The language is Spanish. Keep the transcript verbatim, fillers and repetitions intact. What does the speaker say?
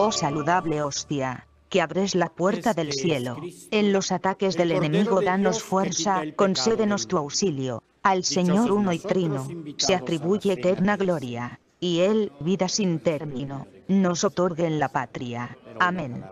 Oh saludable hostia, que abres la puerta del cielo, en los ataques del enemigo danos fuerza, concédenos tu auxilio. Al Señor uno y Trino se atribuye eterna gloria, y Él, vida sin término, nos otorgue en la patria. Amén.